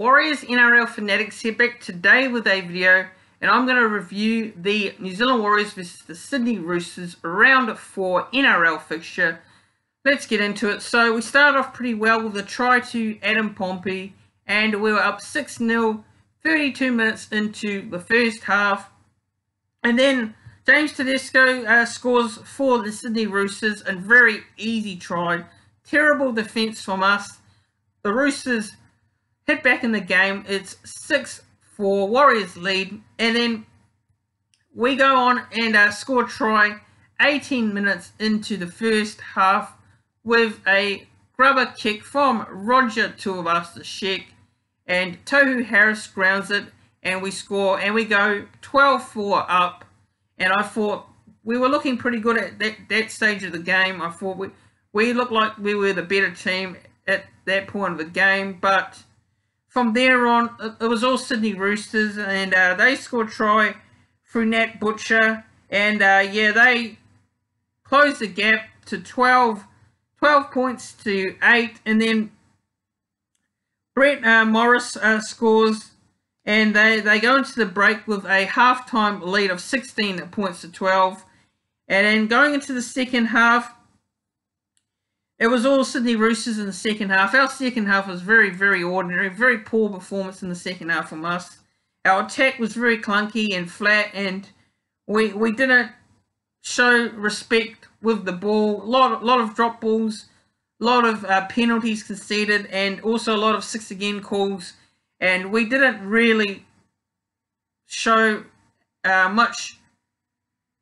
Warriors NRL Fanatics here, back today with a video, and I'm going to review the New Zealand Warriors versus the Sydney Roosters round 4 NRL fixture. Let's get into it. So we started off pretty well with a try to Adam Pompey, and we were up 6-0 32 minutes into the first half, and then James Tedesco scores for the Sydney Roosters, and very easy try. Terrible defence from us. The Roosters hit back in the game. It's 6-4 Warriors lead, and then we go on and score a try 18 minutes into the first half with a grubber kick from Roger Tuivasa-Sheck, and Tohu Harris grounds it, and we score, and we go 12-4 up. And I thought we were looking pretty good at that stage of the game. I thought we looked like we were the better team at that point of the game. But from there on, it was all Sydney Roosters. And they scored a try through Nat Butcher. And, yeah, they closed the gap to 12 points to 8. And then Brett Morris scores. And they go into the break with a halftime lead of 16 points to 12. And then going into the second half, it was all Sydney Roosters in the second half. Our second half was very, very ordinary. Very poor performance in the second half from us. Our attack was very clunky and flat, and we didn't show respect with the ball. A lot of drop balls, a lot of penalties conceded, and also a lot of 6 again calls. And we didn't really show much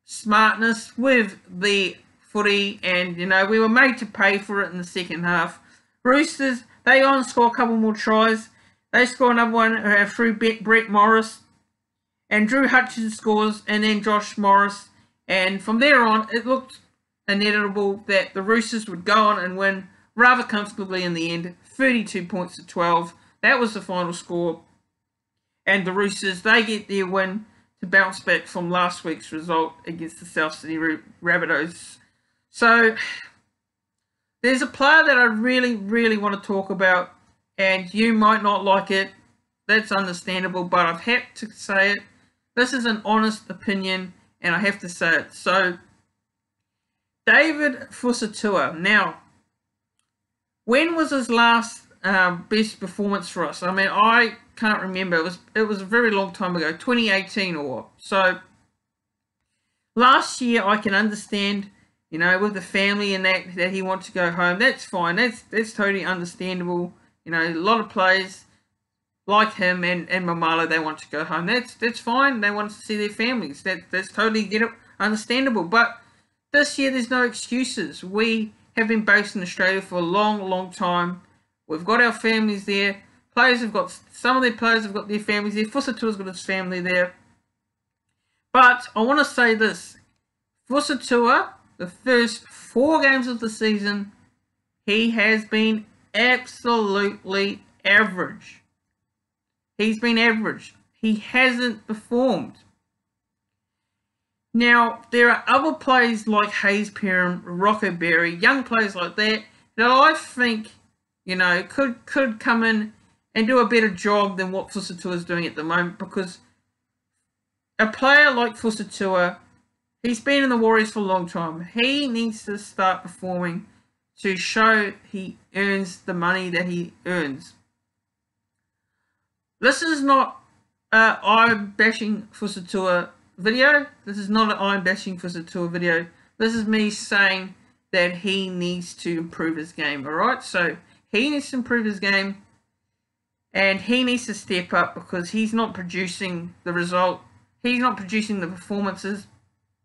smartness with the footy, and, you know, we were made to pay for it in the second half. Roosters, they go and score a couple more tries. They score another one through Brett Morris, and Drew Hutchins scores, and then Josh Morris. And from there on, it looked inevitable that the Roosters would go on and win rather comfortably in the end, 32 points to 12. That was the final score, and the Roosters, they get their win to bounce back from last week's result against the South Sydney Rabbitohs. So there's a player that I really, really want to talk about, and you might not like it. That's understandable, but I've had to say it. This is an honest opinion, and I have to say it. So David Fusitua. Now, when was his last best performance for us? I mean, I can't remember. It was a very long time ago, 2018 or what. So last year, I can understand, you know, with the family and that he wants to go home. That's fine. That's totally understandable. You know, a lot of players like him and Mamala, they want to go home. That's fine. They want to see their families. That's totally understandable. But this year, there's no excuses. We have been based in Australia for a long, long time. We've got our families there. Some of their players have got their families there. Fusitua's got his family there. But I want to say this. Fusitua, the first 4 games of the season, he has been absolutely average. He's been average. He hasn't performed. Now, there are other players like Hayze Perham, Rocco Berry, young players like that I think, you know, could come in and do a better job than what Fusitua is doing at the moment, because a player like Fusitua, he's been in the Warriors for a long time. He needs to start performing to show he earns the money that he earns. This is not an I'm bashing Fusitua video. This is not an I'm bashing Fusitua video. This is me saying that he needs to improve his game, alright? So he needs to improve his game, and he needs to step up, because he's not producing the result. He's not producing the performances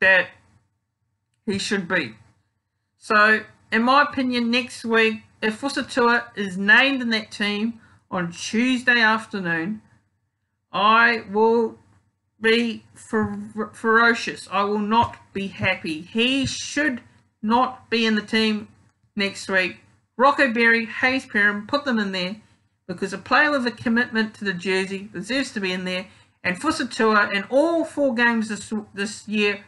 that he should be. So, in my opinion, next week, if Fusitua is named in that team on Tuesday afternoon, I will be ferocious. I will not be happy. He should not be in the team next week. Rocco Berry, Hayze Perham, put them in there, because a player with a commitment to the jersey deserves to be in there. And Fusitua, in all 4 games this year,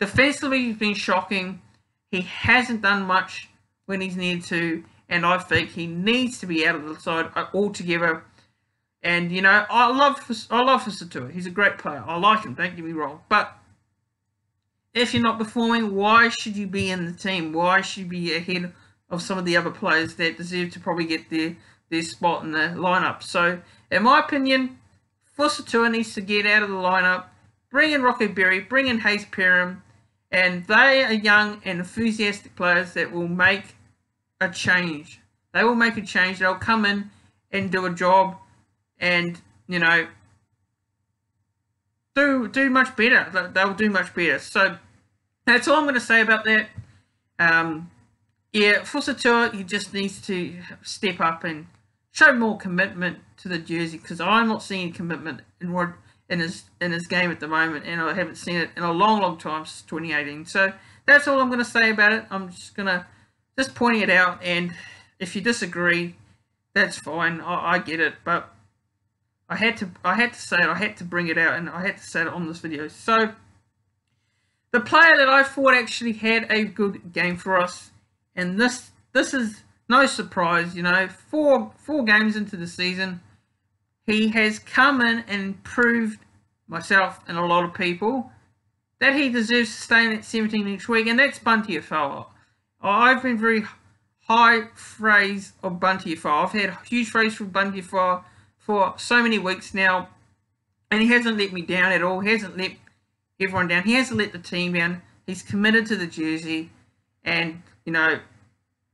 defensively he's been shocking. He hasn't done much when he's needed to, and I think he needs to be out of the side altogether. And, you know, I love Fusitua. He's a great player. I like him, don't get me wrong. But if you're not performing, why should you be in the team? Why should you be ahead of some of the other players that deserve to probably get their spot in the lineup? So, in my opinion, Fusitua needs to get out of the lineup, bring in Rocco Berry, bring in Hayze Perham, and they are young and enthusiastic players that will make a change. They will make a change. They'll come in and do a job and, you know, do much better. They'll do much better. So that's all I'm going to say about that. Yeah, Fusitua, he just needs to step up and show more commitment to the jersey, because I'm not seeing commitment in his game at the moment, and I haven't seen it in a long, long time since 2018. So that's all I'm going to say about it. I'm just going to pointing it out, and if you disagree, that's fine. I get it, but I had to say it. I had to bring it out, and I had to say it on this video. So the player that I thought actually had a good game for us. And this is no surprise, you know, four games into the season, he has come in and proved myself and a lot of people that he deserves to stay in at 17 next week, and that's Bunty Afoa. I've been very high praise of Bunty Afoa. I've had huge praise for Bunty Afoa for so many weeks now, and he hasn't let me down at all. He hasn't let everyone down. He hasn't let the team down. He's committed to the jersey, and you know,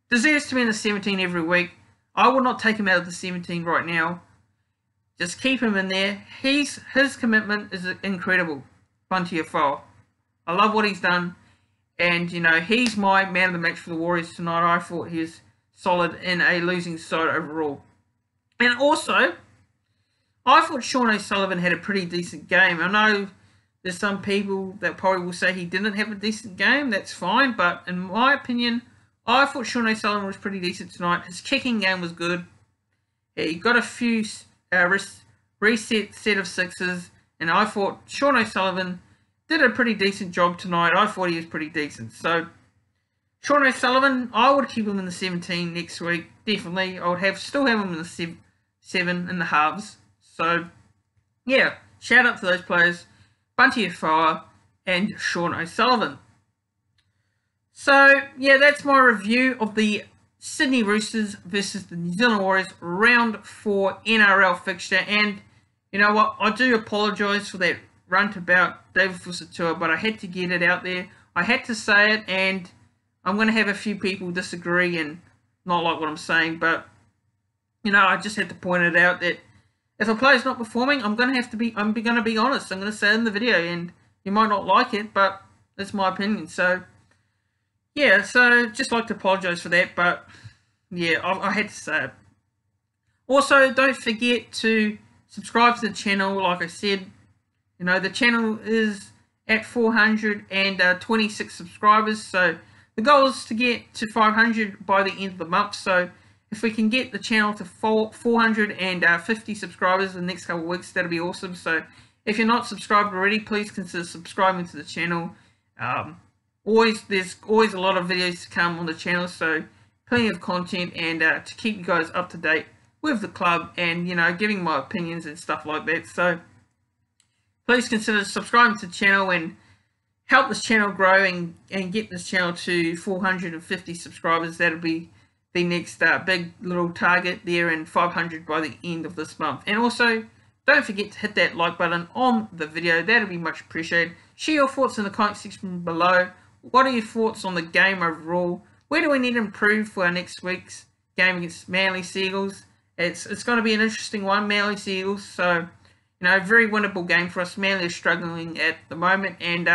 deserves to be in the 17 every week. I will not take him out of the 17 right now. Just keep him in there. His commitment is incredible, Bunty Afoa. I love what he's done. And, you know, he's my man of the match for the Warriors tonight. I thought he was solid in a losing side overall. And also, I thought Sean O'Sullivan had a pretty decent game. I know there's some people that probably will say he didn't have a decent game. That's fine. But in my opinion, I thought Sean O'Sullivan was pretty decent tonight. His kicking game was good. He got a few reset set of sixes. And I thought Sean O'Sullivan did a pretty decent job tonight. I thought he was pretty decent. So Sean O'Sullivan, I would keep him in the 17 next week. Definitely. I would still have him in the 7 in the halves. So, yeah. Shout out to those players, Bunty Afoa and Sean O'Sullivan. So, yeah, that's my review of the Sydney Roosters versus the New Zealand Warriors Round 4 NRL fixture. And, you know what, I do apologise for that rant about David Fusitua, but I had to get it out there. I had to say it, and I'm going to have a few people disagree and not like what I'm saying, but, you know, I just had to point it out that if a player's not performing, I'm going to be honest. I'm going to say it in the video, and you might not like it, but that's my opinion. So, yeah, so just like to apologise for that, but, yeah, I had to say it. Also, don't forget to subscribe to the channel. Like I said, you know, the channel is at 426 subscribers, so the goal is to get to 500 by the end of the month, so if we can get the channel to 450 subscribers in the next couple of weeks, that'll be awesome. So if you're not subscribed already, please consider subscribing to the channel. There's always a lot of videos to come on the channel, so plenty of content, and to keep you guys up to date with the club and, you know, giving my opinions and stuff like that. So please consider subscribing to the channel and help this channel grow and get this channel to 450 subscribers. That'll be the next big little target there, and 500 by the end of this month. And also, don't forget to hit that like button on the video. That'll be much appreciated. Share your thoughts in the comment section below. What are your thoughts on the game overall? Where do we need to improve for our next week's game against Manly Seagulls? It's going to be an interesting one, Manly Seagulls. So, you know, very winnable game for us. Manly is struggling at the moment, and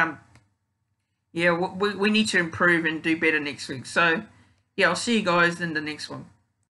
yeah, we need to improve and do better next week. So, yeah, I'll see you guys in the next one.